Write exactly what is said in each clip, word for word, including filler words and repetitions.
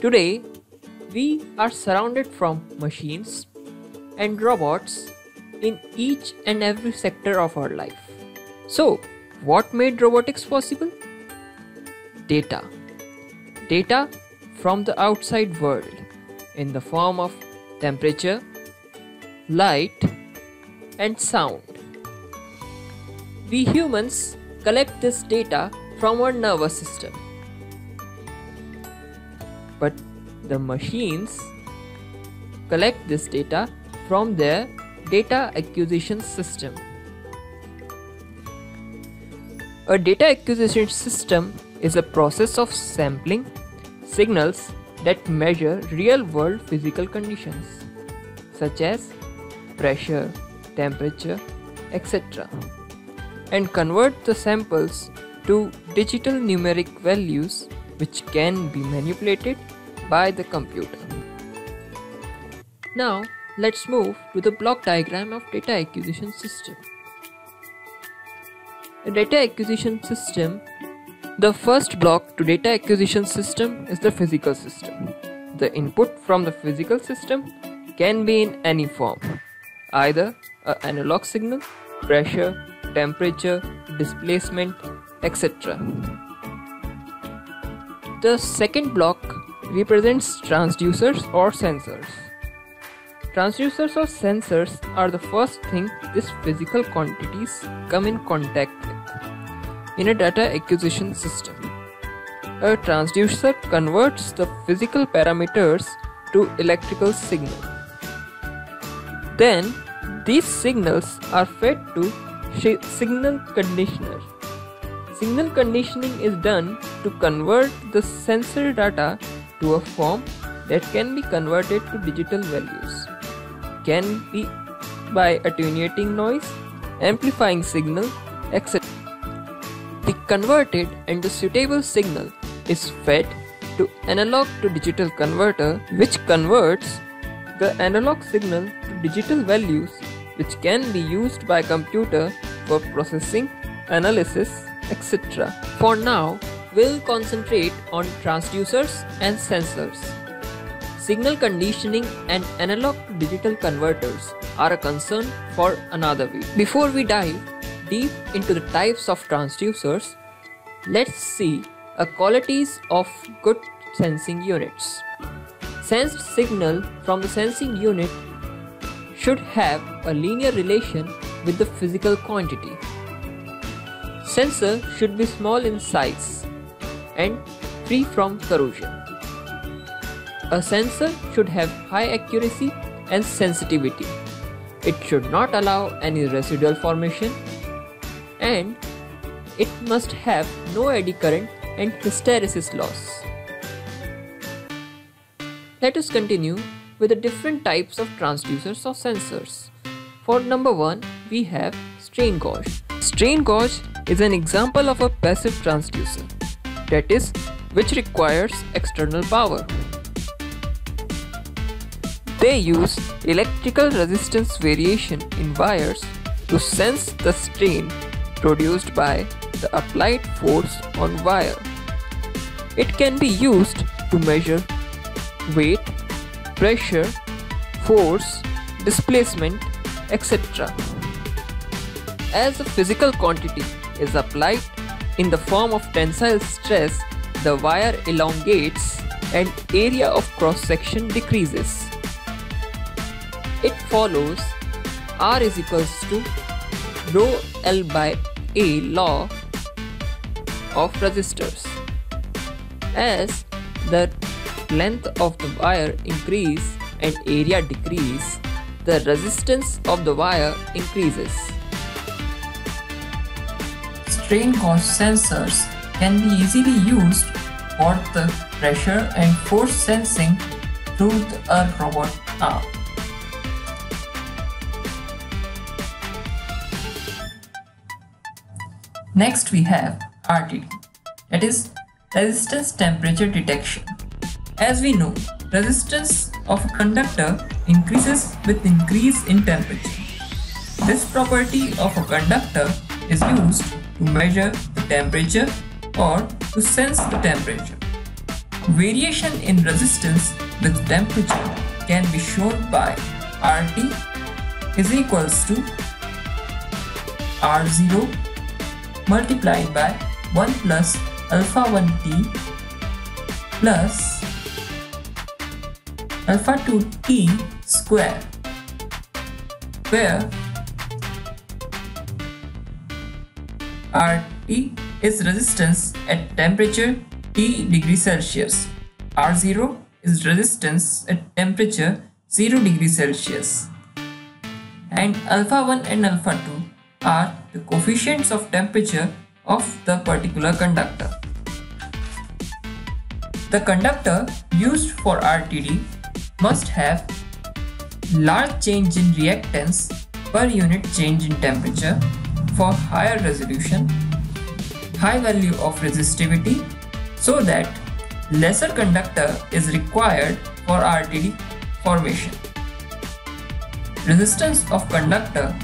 Today, we are surrounded from machines and robots in each and every sector of our life. So, what made robotics possible? Data. Data from the outside world in the form of temperature, light, and sound. We humans collect this data from our nervous system. But the machines collect this data from their Data Acquisition System. A data acquisition system is a process of sampling signals that measure real-world physical conditions such as pressure, temperature, et cetera and convert the samples to digital numeric values which can be manipulated by the computer. Now, let's move to the block diagram of data acquisition system. The data acquisition system, the first block to data acquisition system is the physical system. The input from the physical system can be in any form, either an analog signal, pressure, temperature, displacement, et cetera. The second block represents transducers or sensors. Transducers or sensors are the first thing these physical quantities come in contact with in a data acquisition system. A transducer converts the physical parameters to electrical signals. Then, these signals are fed to signal conditioner. Signal conditioning is done to convert the sensor data to a form that can be converted to digital values. Can be by attenuating noise, amplifying signal, et cetera. The converted and the suitable signal is fed to analog to digital converter, which converts the analog signal to digital values, which can be used by computer for processing, analysis, et cetera. For now, we'll concentrate on transducers and sensors. Signal conditioning and analog to digital converters are a concern for another video. Before we dive deep into the types of transducers, let's see the qualities of good sensing units. Sensed signal from the sensing unit should have a linear relation with the physical quantity. Sensor should be small in size and free from corrosion. A sensor should have high accuracy and sensitivity. It should not allow any residual formation, and it must have no eddy current and hysteresis loss. Let us continue with the different types of transducers or sensors. For number one, we have strain gauge. Strain gauge is an example of a passive transducer, that is, which requires external power. They use electrical resistance variation in wires to sense the strain produced by the applied force on wire. It can be used to measure weight, pressure, force, displacement, et cetera. As a physical quantity is applied in the form of tensile stress, the wire elongates and area of cross-section decreases. It follows R is equals to rho L by A law of resistors. As the length of the wire increase and area decrease, the resistance of the wire increases. Strain gauge sensors can be easily used for the pressure and force sensing through a robot arm. Next we have R T D, that is resistance temperature detection. As we know, resistance of a conductor increases with increase in temperature. This property of a conductor is used to measure the temperature or to sense the temperature. Variation in resistance with temperature can be shown by R T is equals to R zero multiplied by one plus alpha one t plus alpha two t square, where R T is resistance at temperature T degrees Celsius. R zero is resistance at temperature zero degrees Celsius. And alpha one and alpha two are the coefficients of temperature of the particular conductor. The conductor used for R T D must have large change in reactance per unit change in temperature for higher resolution, high value of resistivity, so that lesser conductor is required for R T D formation. Resistance of conductor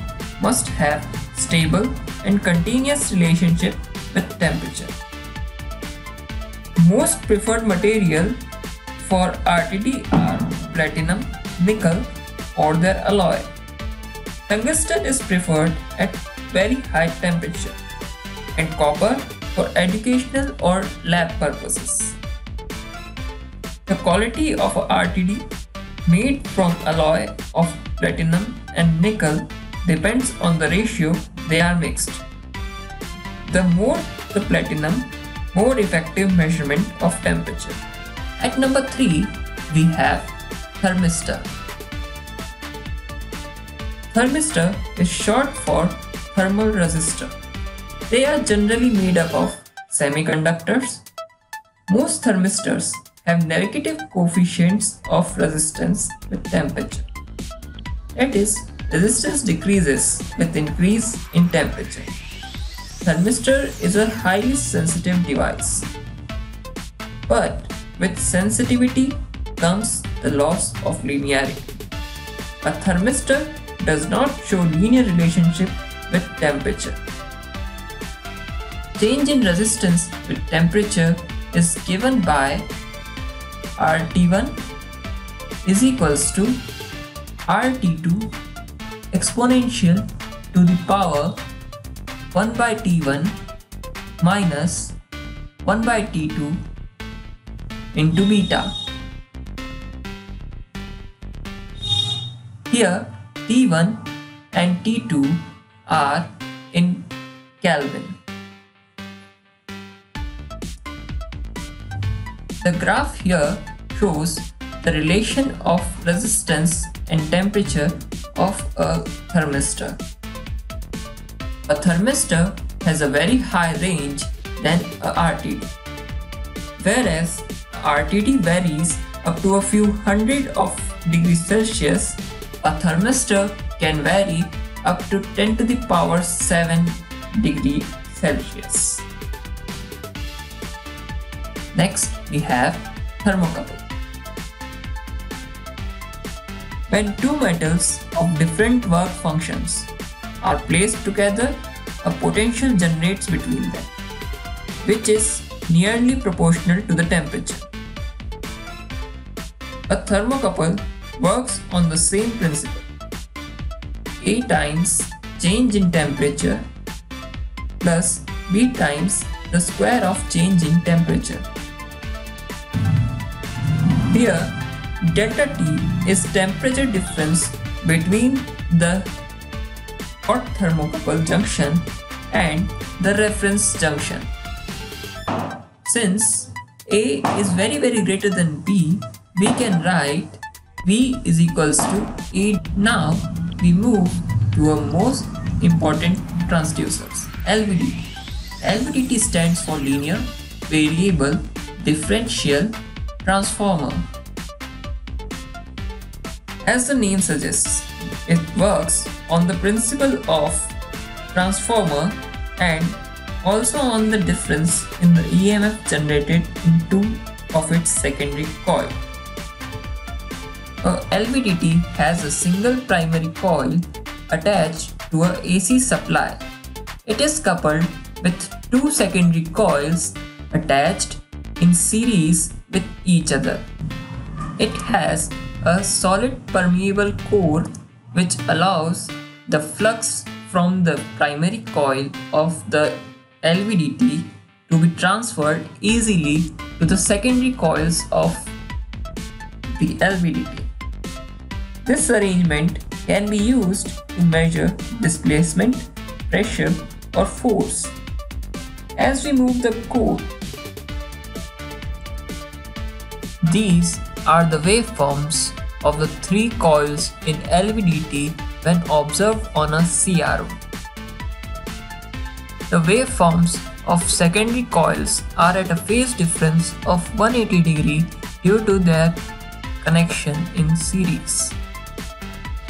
must have stable and continuous relationship with temperature. Most preferred material for R T D are platinum, nickel or their alloy. Tungsten is preferred at very high temperature and copper for educational or lab purposes. The quality of a R T D made from alloy of platinum and nickel depends on the ratio they are mixed. The more the platinum, more effective measurement of temperature. At number three, we have thermistor. Thermistor is short for thermal resistor. They are generally made up of semiconductors. Most thermistors have negative coefficients of resistance with temperature. That is, resistance decreases with increase in temperature. Thermistor is a highly sensitive device. But with sensitivity comes the loss of linearity. A thermistor does not show linear relationship with temperature. Change in resistance with temperature is given by R T one is equals to R T two exponential to the power one by T one minus one by T two into beta. Here T one and T two are in Kelvin. The graph here shows the relation of resistance and temperature of a thermistor. A thermistor has a very high range than a R T D, whereas R T D varies up to a few hundred of degrees Celsius. A thermistor can vary up to ten to the power seven degrees Celsius. Next, we have thermocouple. When two metals of different work functions are placed together, a potential generates between them, which is nearly proportional to the temperature. A thermocouple works on the same principle. A times change in temperature plus B times the square of change in temperature. Here, delta T is temperature difference between the hot thermocouple junction and the reference junction. Since A is very very greater than B, we can write V is equals to E. Now we move to our most important transducers, L V D T. L V D T stands for linear, variable, differential, transformer. As the name suggests, it works on the principle of transformer and also on the difference in the E M F generated in two of its secondary coils. A L V D T has a single primary coil attached to an A C supply. It is coupled with two secondary coils attached in series with each other. It has a solid permeable core which allows the flux from the primary coil of the L V D T to be transferred easily to the secondary coils of the L V D T. This arrangement can be used to measure displacement, pressure, or force. As we move the core, these are the waveforms of the three coils in L V D T when observed on a C R O. The waveforms of secondary coils are at a phase difference of one hundred eighty degrees due to their connection in series.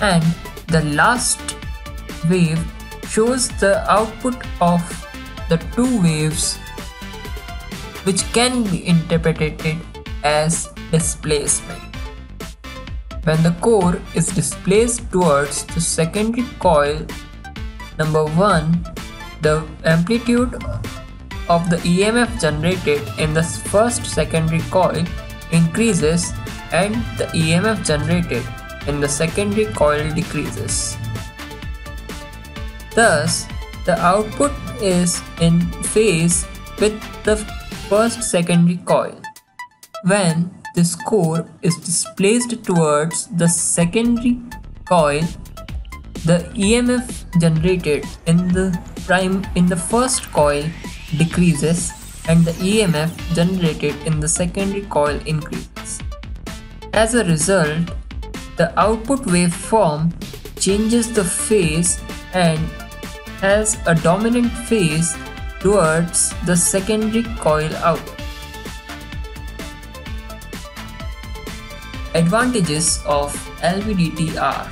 And the last wave shows the output of the two waves, which can be interpreted as displacement. When the core is displaced towards the secondary coil number one, the amplitude of the E M F generated in the first secondary coil increases and the E M F generated in the secondary coil decreases. Thus, the output is in phase with the first secondary coil. When this core is displaced towards the secondary coil, the E M F generated in the prime in the first coil decreases and the E M F generated in the secondary coil increases. As a result, the output waveform changes the phase and has a dominant phase towards the secondary coil output. Advantages of L V D T are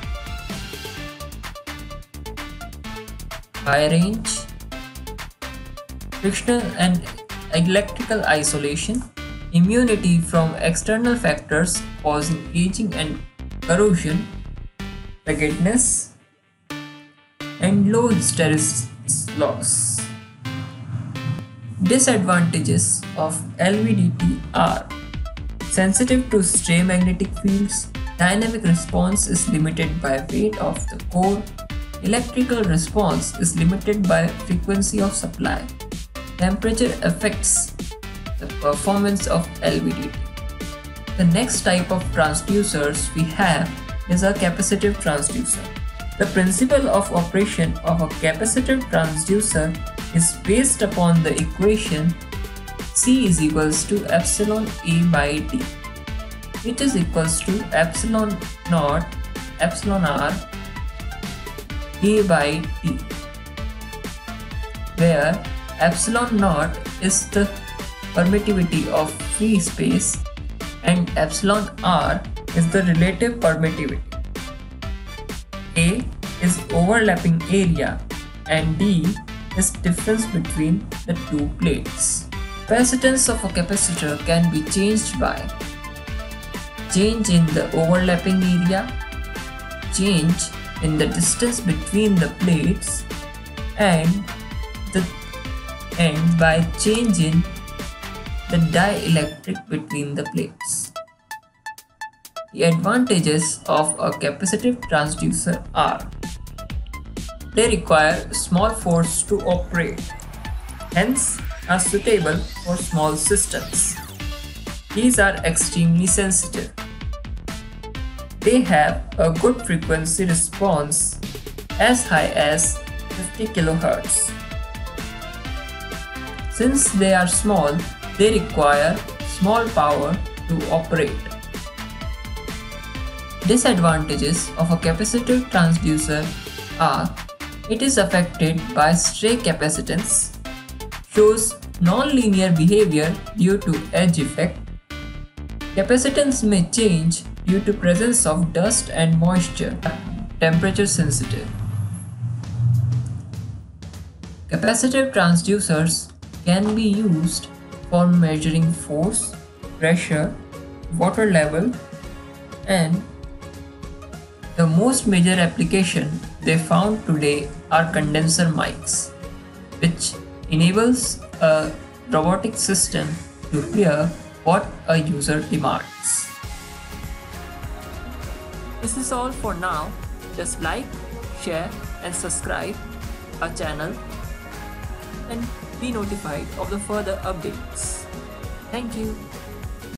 high range, frictional and electrical isolation, immunity from external factors causing aging and corrosion, ruggedness, and low hysteresis loss. Disadvantages of L V D T are sensitive to stray magnetic fields, dynamic response is limited by weight of the core, electrical response is limited by frequency of supply. Temperature affects the performance of L V D T. The next type of transducers we have is a capacitive transducer. The principle of operation of a capacitive transducer is based upon the equation C is equals to epsilon A by D, which is equals to epsilon naught epsilon R A by T, where epsilon naught is the permittivity of free space and epsilon R is the relative permittivity. A is overlapping area and D is difference between the two plates. Capacitance of a capacitor can be changed by change in the overlapping area, change in the distance between the plates, and the and by change in the dielectric between the plates. The advantages of a capacitive transducer are they require small force to operate, hence are suitable for small systems. These are extremely sensitive. They have a good frequency response as high as fifty kilohertz. Since they are small, they require small power to operate. Disadvantages of a capacitive transducer are it is affected by stray capacitance, shows non-linear behavior due to edge effect, capacitance may change due to presence of dust and moisture, temperature sensitive. Capacitive transducers can be used for measuring force, pressure, water level, and the most major application they found today are condenser mics, which enables a robotic system to hear what a user demands. This is all for now. Just like, share and subscribe our channel and be notified of the further updates. Thank you.